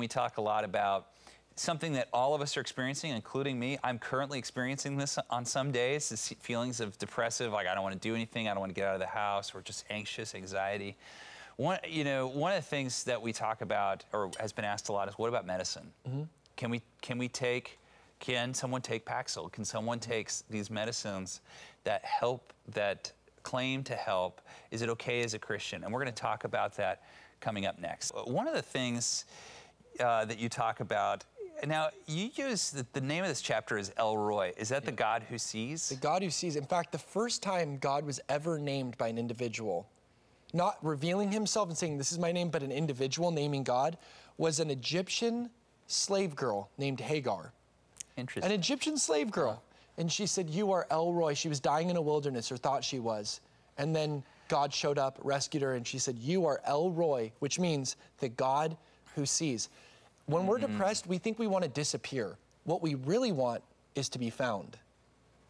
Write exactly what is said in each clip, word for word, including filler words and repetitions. We talk a lot about something that all of us are experiencing, including me. I'm currently experiencing this on some days, this feelings of depressive, like I don't want to do anything, I don't want to get out of the house, or just anxious, anxiety. One, you know, one of the things that we talk about, or has been asked a lot, is what about medicine? Mm-hmm. Can we, can we take, can someone take Paxil? Can someone take these medicines that help, that claim to help? Is it okay as a Christian? And we're going to talk about that coming up next. One of the things uh, that you talk about. Now, you use the, the name of this chapter is El Roy. Is that yeah. the God who sees? The God who sees. In fact, the first time God was ever named by an individual, not revealing himself and saying, this is my name, but an individual naming God, was an Egyptian slave girl named Hagar. Interesting. An Egyptian slave girl. And she said, you are El Roy. She was dying in a wilderness, or thought she was. And then God showed up, rescued her, and she said, you are El Roy, which means the God who sees. When we're mm-hmm. depressed, we think we want to disappear. What we really want is to be found.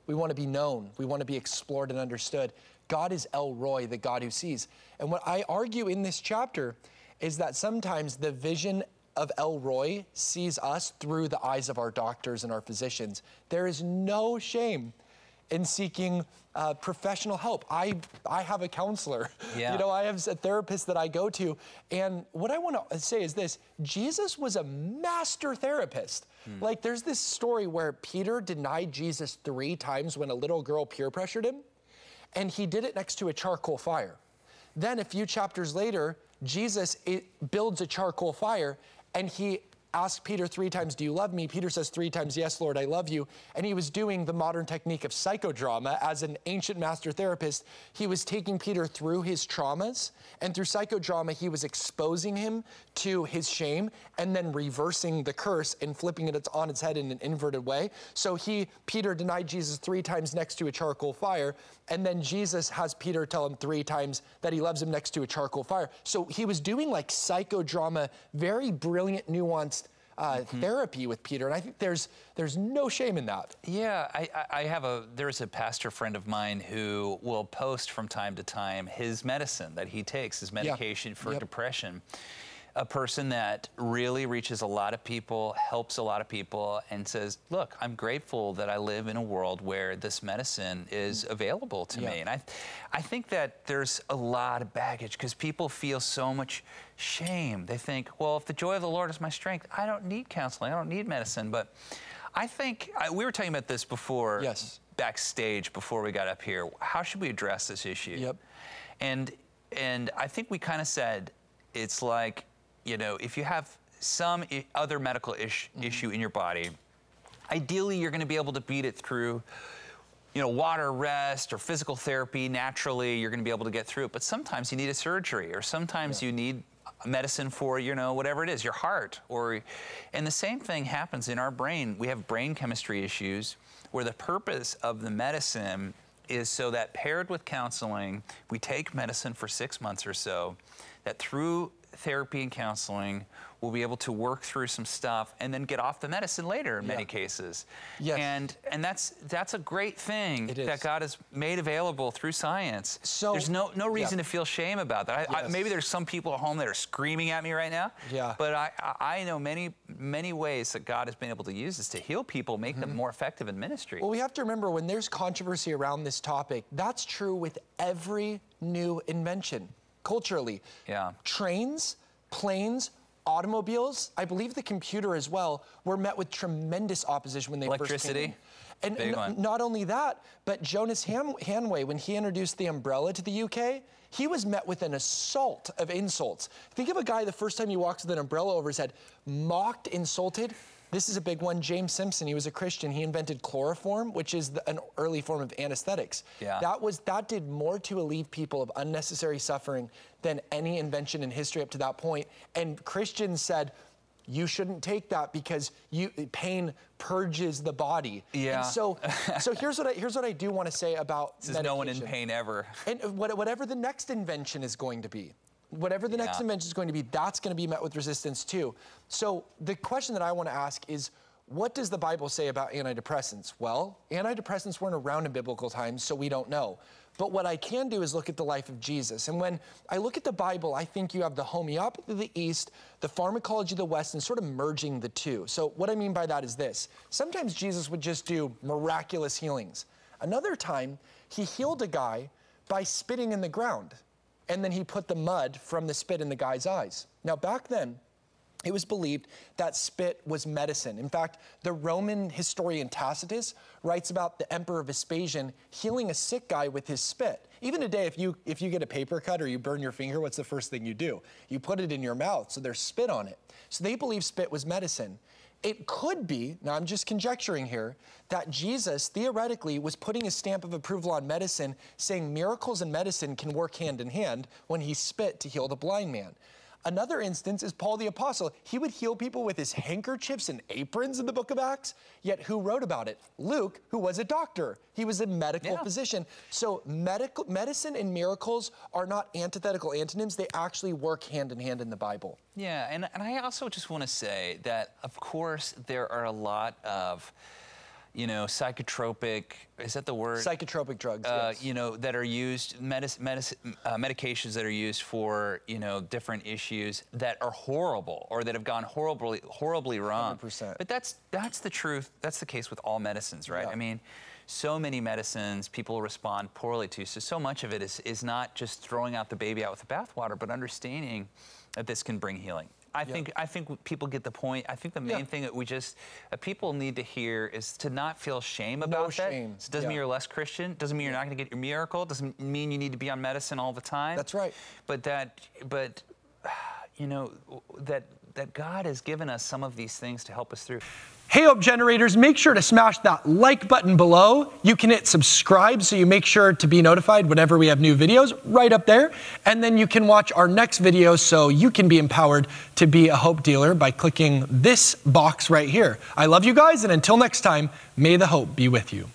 We want to be known. We want to be explored and understood. God is El Roy, the God who sees. And what I argue in this chapter is that sometimes the vision of El Roy sees us through the eyes of our doctors and our physicians. There is no shame in seeking uh, professional help. I, I have a counselor, yeah. you know, I have a therapist that I go to. And what I want to say is this, Jesus was a master therapist. Hmm. Like, there's this story where Peter denied Jesus three times when a little girl peer pressured him, and he did it next to a charcoal fire. Then a few chapters later, Jesus it builds a charcoal fire, and he asked Peter three times, do you love me? Peter says three times, yes, Lord, I love you. And he was doing the modern technique of psychodrama as an ancient master therapist. He was taking Peter through his traumas, and through psychodrama, he was exposing him to his shame and then reversing the curse and flipping it on its head in an inverted way. So he, Peter denied Jesus three times next to a charcoal fire, and then Jesus has Peter tell him three times that he loves him next to a charcoal fire. So he was doing like psychodrama, very brilliant, nuanced Uh, mm-hmm. therapy with Peter, and I think there's there's no shame in that. Yeah, I, I have a there's a pastor friend of mine who will post from time to time his medicine that he takes, his medication yeah. for yep. depression. A person that really reaches a lot of people, helps a lot of people, and says, look, I'm grateful that I live in a world where this medicine is available to yeah. me. And I, I think that there's a lot of baggage because people feel so much shame. They think, well, if the joy of the Lord is my strength, I don't need counseling, I don't need medicine. But I think, I, we were talking about this before, yes. backstage before we got up here. How should we address this issue? Yep. And, and I think we kind of said, it's like, you know, if you have some I other medical ish mm-hmm. issue in your body, ideally you're going to be able to beat it through, you know, water, rest, or physical therapy. Naturally, you're going to be able to get through it. But sometimes you need a surgery, or sometimes yeah. you need medicine for, you know, whatever it is, your heart. Or, and the same thing happens in our brain. We have brain chemistry issues where the purpose of the medicine is so that paired with counseling, we take medicine for six months or so, that through therapy and counseling, we'll be able to work through some stuff and then get off the medicine later in yeah. many cases. Yes. And and that's that's a great thing that God has made available through science. So there's no no reason yeah. to feel shame about that. I, yes. I, maybe there's some people at home that are screaming at me right now. Yeah. But I I know many many ways that God has been able to use this to heal people, make mm-hmm. them more effective in ministry. Well, we have to remember when there's controversy around this topic, that's true with every new invention. Culturally, yeah. trains, planes, automobiles, I believe the computer as well, were met with tremendous opposition when they Electricity. first came in. And one. Not only that, but Jonas Han Hanway, when he introduced the umbrella to the U K, he was met with an assault of insults. Think of a guy the first time he walks with an umbrella over his head, mocked, insulted. This is a big one. James Simpson, he was a Christian. He invented chloroform, which is the, an early form of anesthetics. Yeah. That was that did more to alleviate people of unnecessary suffering than any invention in history up to that point. And Christians said, you shouldn't take that because you pain purges the body. Yeah. And so so here's what I here's what I do want to say about this is medication. No one in pain ever. And what, whatever the next invention is going to be. Whatever the yeah. next invention is going to be, that's going to be met with resistance too. So the question that I want to ask is, What does the Bible say about antidepressants? Well, antidepressants weren't around in biblical times, so we don't know. But what I can do is look at the life of Jesus. And when I look at the Bible, I think you have the homeopathy of the East, the pharmacology of the West, and sort of merging the two. So what I mean by that is this. Sometimes Jesus would just do miraculous healings. Another time, he healed a guy by spitting in the ground. And then he put the mud from the spit in the guy's eyes. Now, back then, it was believed that spit was medicine. In fact, the Roman historian Tacitus writes about the Emperor Vespasian healing a sick guy with his spit. Even today, if you, if you get a paper cut or you burn your finger, what's the first thing you do? You put it in your mouth, so there's spit on it. So they believe spit was medicine. It could be, now I'm just conjecturing here, that Jesus theoretically was putting his stamp of approval on medicine, saying miracles and medicine can work hand in hand when he spit to heal the blind man. Another instance is Paul the Apostle. He would heal people with his handkerchiefs and aprons in the book of Acts, yet who wrote about it? Luke, who was a doctor. He was a medical yeah. physician. So medical, medicine and miracles are not antithetical antonyms. They actually work hand in hand in the Bible. Yeah, and, and I also just want to say that, of course, there are a lot of, you know, psychotropic, is that the word? Psychotropic drugs, uh, yes. You know, that are used, medis, medis, uh, medications that are used for, you know, different issues that are horrible or that have gone horribly, horribly wrong. one hundred percent. But that's, that's the truth. That's the case with all medicines, right? Yeah. I mean, so many medicines people respond poorly to. So, so much of it is, is not just throwing out the baby out with the bathwater, but understanding that this can bring healing. I yep. think I think people get the point. I think the main yeah. thing that we just uh, people need to hear is to not feel shame about no shame. that. It doesn't yeah. mean you're less Christian. Doesn't mean you're not going to get your miracle. Doesn't mean you need to be on medicine all the time. That's right. But that, but you know, that that God has given us some of these things to help us through. Hey, Hope Generators, make sure to smash that like button below. You can hit subscribe so you make sure to be notified whenever we have new videos right up there. And then you can watch our next video so you can be empowered to be a hope dealer by clicking this box right here. I love you guys, and until next time, may the hope be with you.